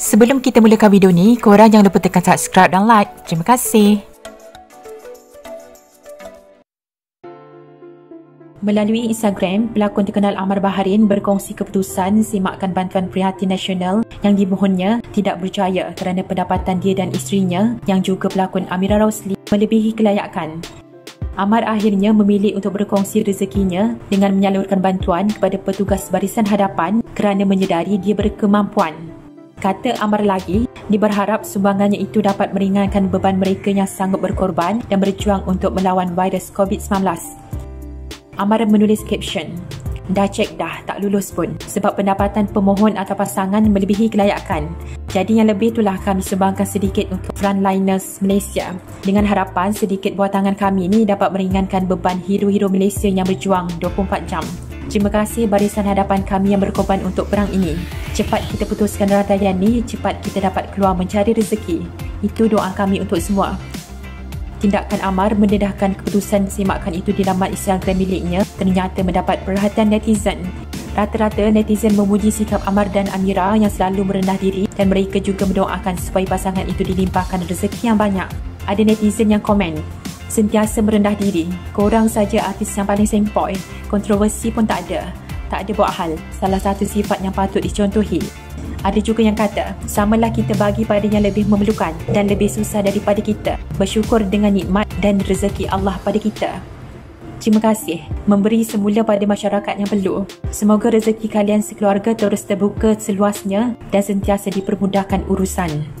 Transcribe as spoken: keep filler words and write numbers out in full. Sebelum kita mulakan video ni, korang jangan lupa tekan subscribe dan like. Terima kasih. Melalui Instagram, pelakon terkenal Amar Baharin berkongsi keputusan simakkan bantuan prihatin nasional yang dimohonnya tidak berjaya kerana pendapatan dia dan isterinya yang juga pelakon Amyra Rosli melebihi kelayakan. Amar akhirnya memilih untuk berkongsi rezekinya dengan menyalurkan bantuan kepada petugas barisan hadapan kerana menyedari dia berkemampuan. Kata Amar lagi, dia berharap sumbangannya itu dapat meringankan beban mereka yang sanggup berkorban dan berjuang untuk melawan virus COVID nineteen. Amar menulis caption, "Dah cek dah, tak lulus pun sebab pendapatan pemohon atau pasangan melebihi kelayakan. Jadi yang lebih itulah kami sumbangkan sedikit untuk frontliners Malaysia dengan harapan sedikit buah tangan kami ini dapat meringankan beban hero-hero Malaysia yang berjuang dua puluh empat jam. Terima kasih barisan hadapan kami yang berkorban untuk perang ini. Cepat kita putuskan rantaian ni, cepat kita dapat keluar mencari rezeki. Itu doa kami untuk semua." Tindakan Amar mendedahkan keputusan simakkan itu di laman Instagram miliknya ternyata mendapat perhatian netizen. Rata-rata netizen memuji sikap Amar dan Amira yang selalu merendah diri dan mereka juga mendoakan supaya pasangan itu dilimpahkan rezeki yang banyak. Ada netizen yang komen, "Sentiasa merendah diri, korang saja artis yang paling sempoi, kontroversi pun tak ada. Tak ada buat hal, salah satu sifat yang patut dicontohi." Ada juga yang kata, "Samalah kita bagi pada yang lebih memerlukan dan lebih susah daripada kita. Bersyukur dengan nikmat dan rezeki Allah pada kita. Terima kasih. Memberi semula pada masyarakat yang perlu. Semoga rezeki kalian sekeluarga terus terbuka seluasnya dan sentiasa dipermudahkan urusan."